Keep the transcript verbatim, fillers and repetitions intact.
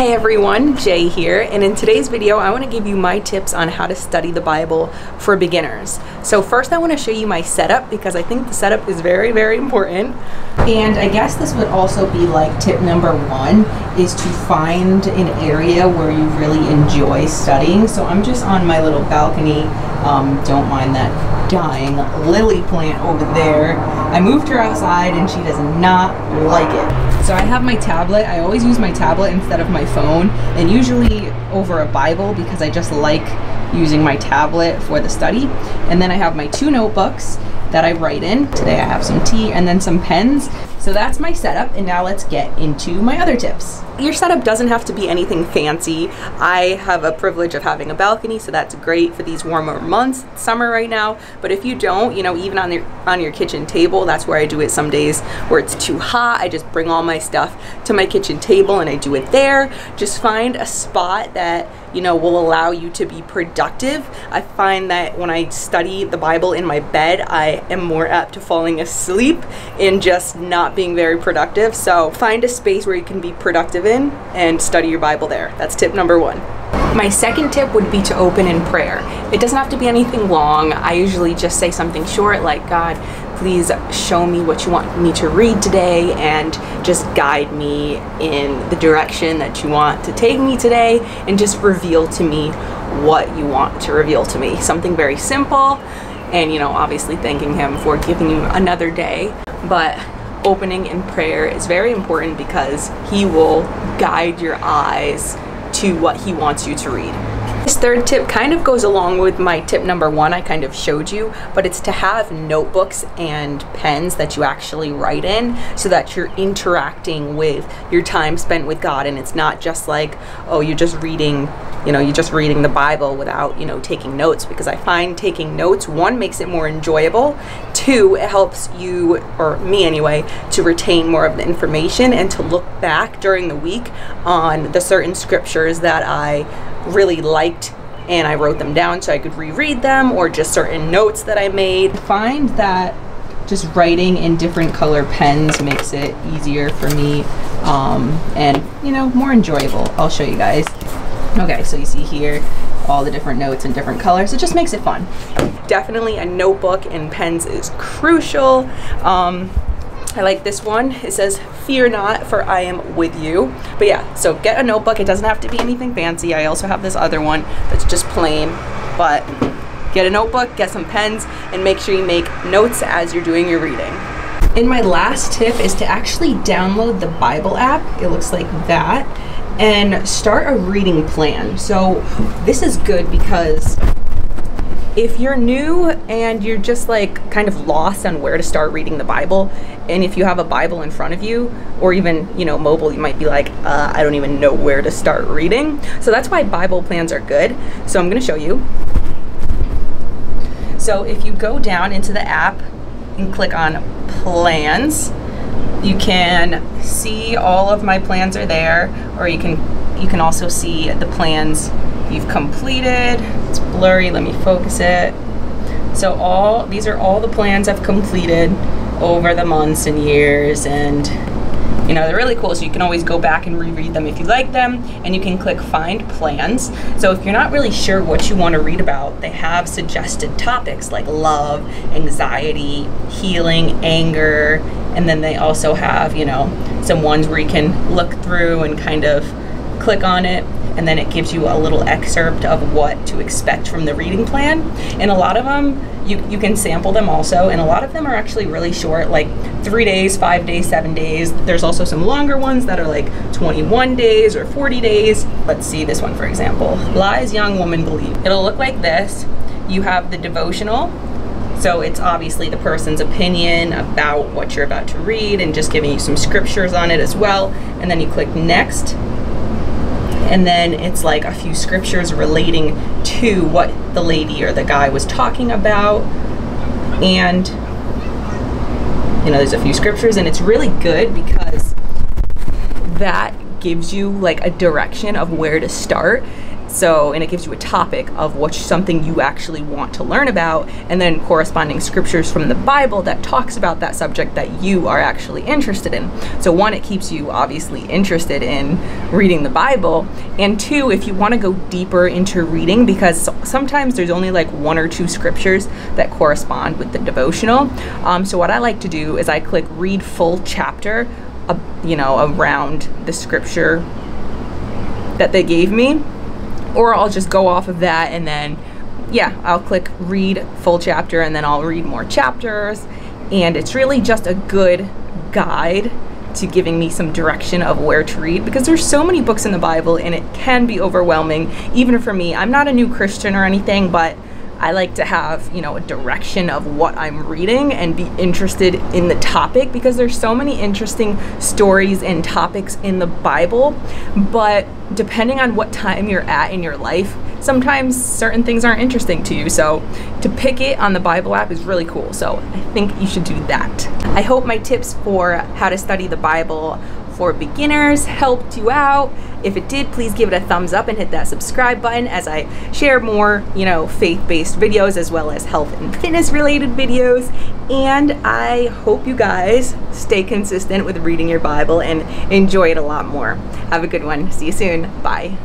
Hey everyone, Jay here, and in today's video I want to give you my tips on how to study the Bible for beginners. So first I want to show you my setup because I think the setup is very very important. And I guess this would also be like tip number one is to find an area where you really enjoy studying. So I'm just on my little balcony. Um, don't mind that dying lily plant over there. I moved her outside and she does not like it. So I have my tablet. I always use my tablet instead of my phone, and usually over a Bible because I just like using my tablet for the study. And then I have my two notebooks that I write in. Today I have some tea and then some pens. So that's my setup, and now let's get into my other tips. Your setup doesn't have to be anything fancy. I have a privilege of having a balcony, so that's great for these warmer months, summer right now. But if you don't, you know, even on your, on your kitchen table, that's where I do it some days where it's too hot. I just bring all my stuff to my kitchen table and I do it there. Just find a spot that, you know, will allow you to be productive. I find that when I study the Bible in my bed, I am more apt to falling asleep and just not being very productive. So find a space where you can be productive in and study your Bible there. That's tip number one. My second tip would be to open in prayer. It doesn't have to be anything long. I usually just say something short like, God, please show me what you want me to read today and just guide me in the direction that you want to take me today, and just reveal to me what you want to reveal to me. Something very simple, and you know, obviously thanking him for giving you another day. But opening in prayer is very important because he will guide your eyes to what he wants you to read. This third tip kind of goes along with my tip number one I kind of showed you, but it's to have notebooks and pens that you actually write in so that you're interacting with your time spent with God, and it's not just like, oh, you're just reading, you know, you're just reading the Bible without, you know, taking notes. Because I find taking notes, one, makes it more enjoyable, two, it helps you, or me anyway, to retain more of the information and to look back during the week on the certain scriptures that I really liked and I wrote them down so I could reread them, or just certain notes that I made. I find that just writing in different color pens makes it easier for me um, and, you know, more enjoyable. I'll show you guys. Okay, so you see here all the different notes in different colors. It just makes it fun. Definitely a notebook and pens is crucial. Um, I like this one. It says, fear not, for I am with you. But yeah, so get a notebook. It doesn't have to be anything fancy. I also have this other one that's just plain, but get a notebook, get some pens, and make sure you make notes as you're doing your reading. And my last tip is to actually download the Bible app. It looks like that, and start a reading plan. So this is good because if you're new and you're just like kind of lost on where to start reading the Bible, and if you have a Bible in front of you, or even, you know, mobile, you might be like, uh, I don't even know where to start reading. So that's why Bible plans are good. So I'm going to show you. So if you go down into the app and click on plans, you can see all of my plans are there, or you can you can also see the plans you've completed. It's blurry, let me focus it. So all these are all the plans I've completed over the months and years, and you know, they're really cool, so you can always go back and reread them if you like them. And you can click find plans. So if you're not really sure what you want to read about, they have suggested topics like love, anxiety, healing, anger, and then they also have, you know, some ones where you can look through and kind of click on it, and then it gives you a little excerpt of what to expect from the reading plan. And a lot of them, you, you can sample them also, and a lot of them are actually really short, like three days, five days, seven days. There's also some longer ones that are like twenty-one days or forty days. Let's see this one, for example. Lies Young Woman Believe. It'll look like this. You have the devotional. So it's obviously the person's opinion about what you're about to read and just giving you some scriptures on it as well. And then you click next. And then it's like a few scriptures relating to what the lady or the guy was talking about. And, you know, there's a few scriptures, and it's really good because that gives you like a direction of where to start. So, and it gives you a topic of what something you actually want to learn about, and then corresponding scriptures from the Bible that talks about that subject that you are actually interested in. So one, it keeps you obviously interested in reading the Bible, and two, if you want to go deeper into reading, because sometimes there's only like one or two scriptures that correspond with the devotional. Um, so what I like to do is I click read full chapter, uh, you know, around the scripture that they gave me. Or I'll just go off of that, and then, yeah, I'll click read full chapter, and then I'll read more chapters. And it's really just a good guide to giving me some direction of where to read, because there's so many books in the Bible and it can be overwhelming, even for me. I'm not a new Christian or anything, but I like to have, you know, a direction of what I'm reading and be interested in the topic, because there's so many interesting stories and topics in the Bible. But depending on what time you're at in your life, sometimes certain things aren't interesting to you. So to pick it on the Bible app is really cool. So I think you should do that. I hope my tips for how to study the Bible for beginners helped you out. If it did, please give it a thumbs up and hit that subscribe button as I share more, you know, faith-based videos as well as health and fitness related videos. And I hope you guys stay consistent with reading your Bible and enjoy it a lot more. Have a good one. See you soon. Bye.